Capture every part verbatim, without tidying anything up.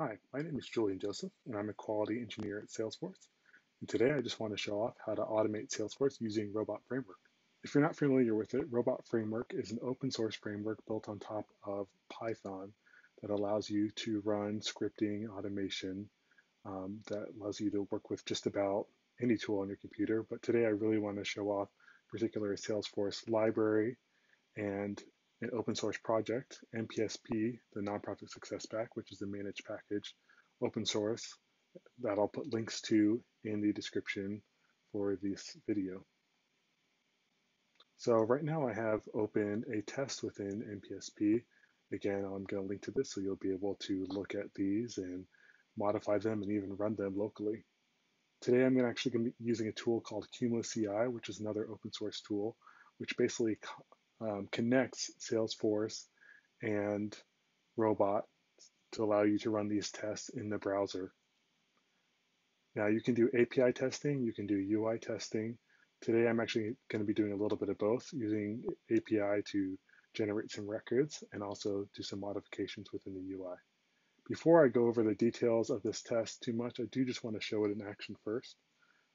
Hi, my name is Julian Joseph, and I'm a quality engineer at Salesforce. And today I just want to show off how to automate Salesforce using Robot Framework. If you're not familiar with it, Robot Framework is an open source framework built on top of Python that allows you to run scripting automation um, that allows you to work with just about any tool on your computer. But today I really want to show off particularly Salesforce library and an open source project, N P S P, the Nonprofit Success Pack, which is the managed package, open source, that I'll put links to in the description for this video. So right now I have opened a test within N P S P. Again, I'm going to link to this so you'll be able to look at these and modify them and even run them locally. Today I'm actually going to be using a tool called CumulusCI, which is another open source tool, which basically um, connects Salesforce and Robot to allow you to run these tests in the browser. Now you can do A P I testing, you can do U I testing. Today I'm actually going to be doing a little bit of both, using A P I to generate some records and also do some modifications within the U I. Before I go over the details of this test too much, I do just want to show it in action first.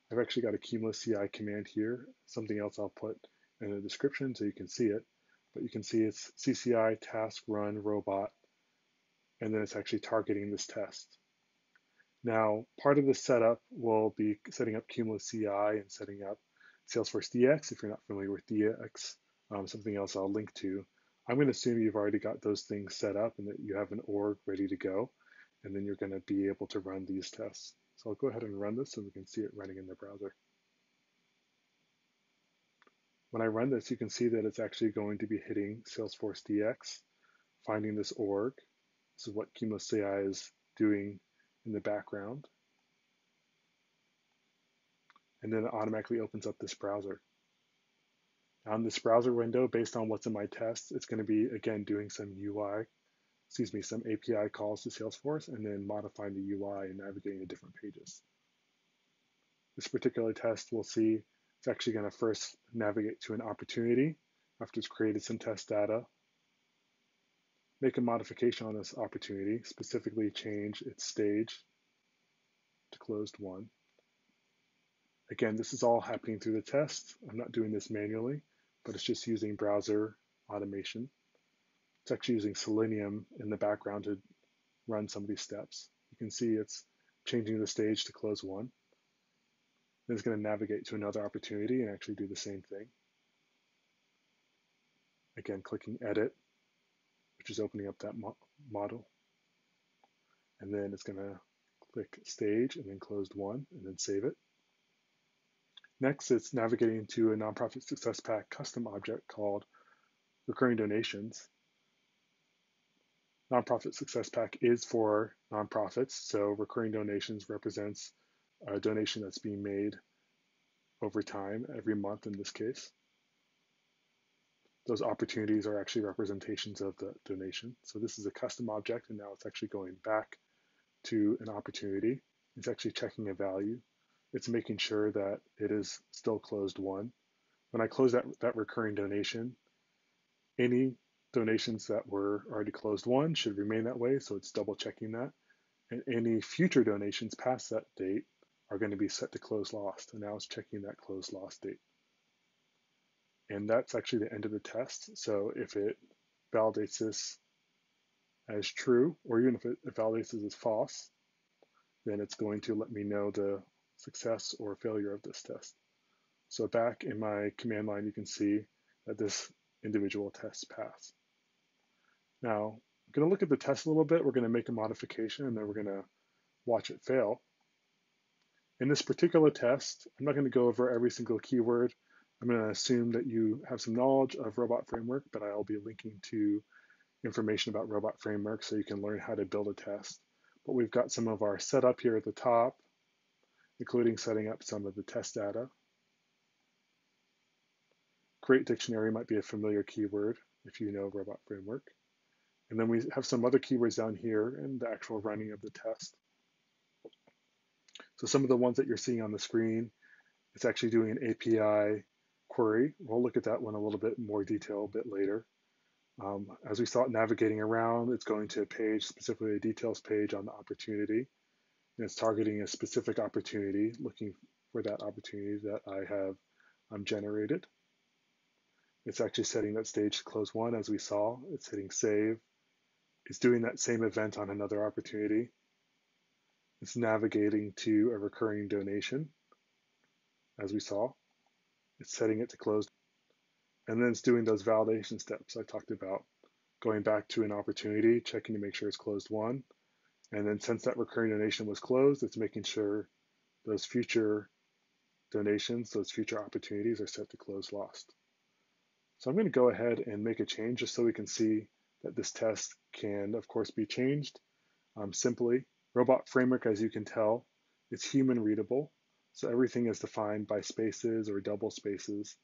I've actually got a CumulusCI command here, something else I'll put in the description so you can see it. But you can see it's C C I task run robot, and then it's actually targeting this test. Now, part of the setup will be setting up CumulusCI and setting up Salesforce D X, if you're not familiar with D X, um, something else I'll link to. I'm going to assume you've already got those things set up and that you have an org ready to go, and then you're going to be able to run these tests. So I'll go ahead and run this so we can see it running in the browser. When I run this, you can see that it's actually going to be hitting Salesforce D X, finding this org. This is what CumulusCI is doing in the background. And then it automatically opens up this browser. On this browser window, based on what's in my test, it's going to be, again, doing some U I, excuse me, some A P I calls to Salesforce, and then modifying the U I and navigating to different pages. This particular test, we'll see, it's actually going to first navigate to an opportunity after it's created some test data, make a modification on this opportunity, specifically change its stage to closed one. Again, this is all happening through the test. I'm not doing this manually, but it's just using browser automation. It's actually using Selenium in the background to run some of these steps. You can see it's changing the stage to close one. Then it's going to navigate to another opportunity and actually do the same thing. Again, clicking edit, which is opening up that mo- model. And then it's going to click stage and then closed one and then save it. Next, it's navigating to a Nonprofit Success Pack custom object called Recurring Donations. Nonprofit Success Pack is for nonprofits, so Recurring Donations represents a donation that's being made over time, every month in this case. Those opportunities are actually representations of the donation. So this is a custom object, and now it's actually going back to an opportunity. It's actually checking a value. It's making sure that it is still closed one. When I close that, that recurring donation, any donations that were already closed one should remain that way, so it's double checking that. And any future donations past that date are going to be set to close lost, and now it's checking that close lost date. And that's actually the end of the test, so if it validates this as true, or even if it validates this as false, then it's going to let me know the success or failure of this test. So back in my command line, you can see that this individual test passed. Now, I'm going to look at the test a little bit. We're going to make a modification, and then we're going to watch it fail. In this particular test, I'm not going to go over every single keyword. I'm going to assume that you have some knowledge of Robot Framework, but I'll be linking to information about Robot Framework so you can learn how to build a test. But we've got some of our setup here at the top, including setting up some of the test data. Create dictionary might be a familiar keyword if you know Robot Framework. And then we have some other keywords down here and the actual running of the test. So some of the ones that you're seeing on the screen, it's actually doing an A P I query. We'll look at that one a little bit more detail a bit later. Um, as we start navigating around, it's going to a page, specifically a details page on the opportunity. And it's targeting a specific opportunity, looking for that opportunity that I have um, generated. It's actually setting that stage to close one, as we saw. It's hitting save. It's doing that same event on another opportunity. It's navigating to a recurring donation, as we saw. It's setting it to close. And then it's doing those validation steps I talked about, going back to an opportunity, checking to make sure it's closed one. And then since that recurring donation was closed, it's making sure those future donations, those future opportunities are set to close lost. So I'm going to go ahead and make a change just so we can see that this test can, of course, be changed um, simply. Robot Framework, as you can tell, it's human readable. So everything is defined by spaces or double spaces.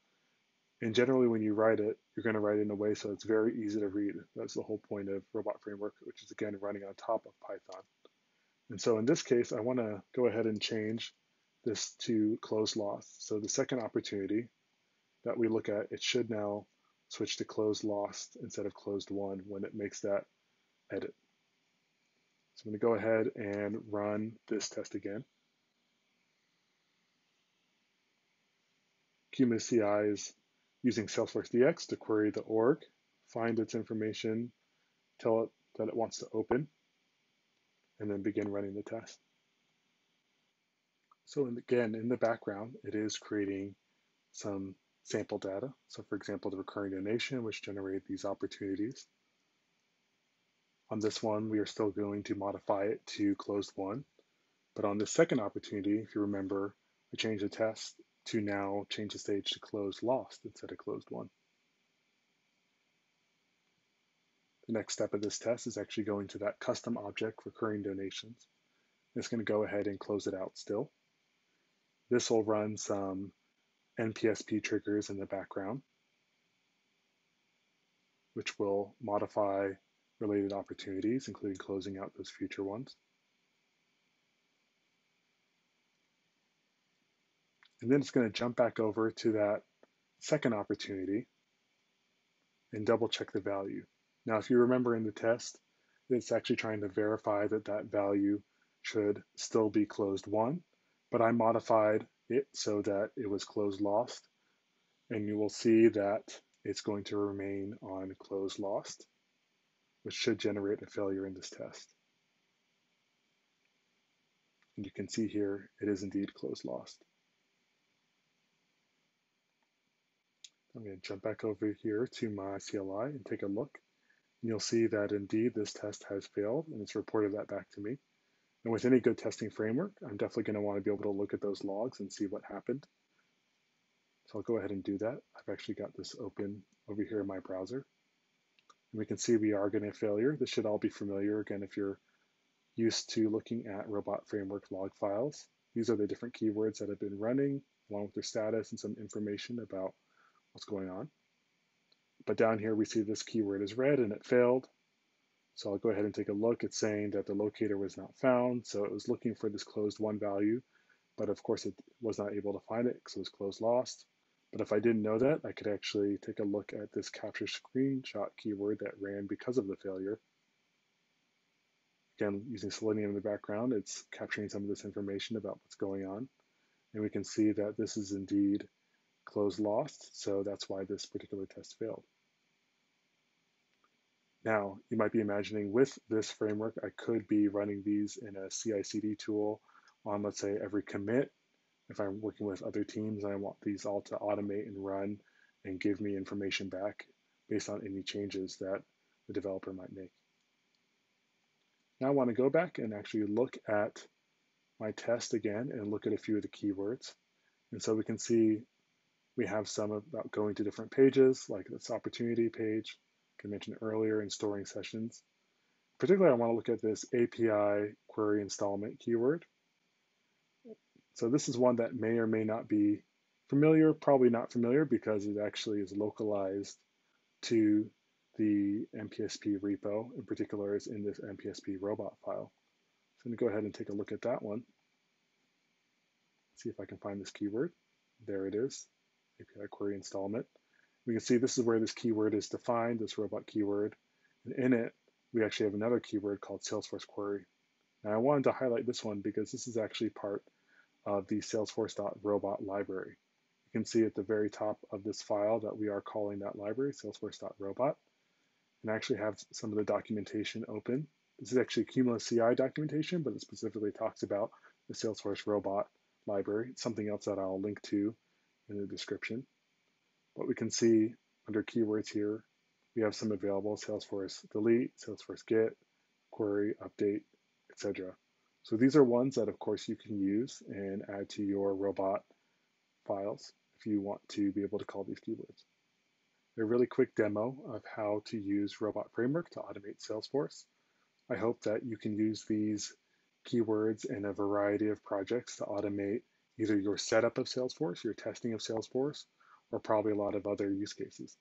And generally, when you write it, you're going to write it in a way so it's very easy to read. That's the whole point of Robot Framework, which is, again, running on top of Python. And so in this case, I want to go ahead and change this to close lost. So the second opportunity that we look at, it should now switch to close lost instead of closed one when it makes that edit. So I'm going to go ahead and run this test again. CumulusCI is using Salesforce D X to query the org, find its information, tell it that it wants to open, and then begin running the test. So again, in the background, it is creating some sample data. So for example, the recurring donation, which generated these opportunities. On this one, we are still going to modify it to closed one. But on the second opportunity, if you remember, we changed the test to now change the stage to closed lost instead of closed one. The next step of this test is actually going to that custom object, recurring donations. It's going to go ahead and close it out still. This will run some N P S P triggers in the background, which will modify related opportunities, including closing out those future ones. And then it's going to jump back over to that second opportunity and double check the value. Now, if you remember in the test, it's actually trying to verify that that value should still be closed one, but I modified it so that it was closed lost. And you will see that it's going to remain on closed lost, which should generate a failure in this test. And you can see here, it is indeed closed lost. I'm going to jump back over here to my C L I and take a look. And you'll see that indeed this test has failed and it's reported that back to me. And with any good testing framework, I'm definitely going to want to be able to look at those logs and see what happened. So I'll go ahead and do that. I've actually got this open over here in my browser. And we can see we are getting a failure. This should all be familiar again if you're used to looking at Robot Framework log files. These are the different keywords that have been running along with their status and some information about what's going on. But down here we see this keyword is red and it failed. So I'll go ahead and take a look. It's saying that the locator was not found. So it was looking for this closed one value, but of course it was not able to find it because it was closed lost. But if I didn't know that, I could actually take a look at this capture screenshot keyword that ran because of the failure. Again, using Selenium in the background, it's capturing some of this information about what's going on. And we can see that this is indeed closed lost, so that's why this particular test failed. Now, you might be imagining with this framework, I could be running these in a C I C D tool on, let's say, every commit. If I'm working with other teams, I want these all to automate and run and give me information back based on any changes that the developer might make. Now I want to go back and actually look at my test again and look at a few of the keywords. And so we can see we have some about going to different pages, like this opportunity page, I mentioned earlier, and storing sessions. Particularly, I want to look at this A P I query installment keyword. So this is one that may or may not be familiar, probably not familiar because it actually is localized to the N P S P repo. In particular, it's in this N P S P robot file. So I'm going to go ahead and take a look at that one. See if I can find this keyword. There it is, A P I query installment. we can see this is where this keyword is defined, this robot keyword. And in it, we actually have another keyword called Salesforce query. Now I wanted to highlight this one because this is actually part of the Salesforce.robot library. You can see at the very top of this file that we are calling that library, Salesforce.robot, and I actually have some of the documentation open. This is actually CumulusCI documentation, but it specifically talks about the Salesforce robot library. It's something else that I'll link to in the description. But we can see under keywords here, we have some available: Salesforce delete, Salesforce get, query, update, et cetera. So these are ones that, of course, you can use and add to your robot files if you want to be able to call these keywords. A really quick demo of how to use Robot Framework to automate Salesforce. I hope that you can use these keywords in a variety of projects to automate either your setup of Salesforce, your testing of Salesforce, or probably a lot of other use cases.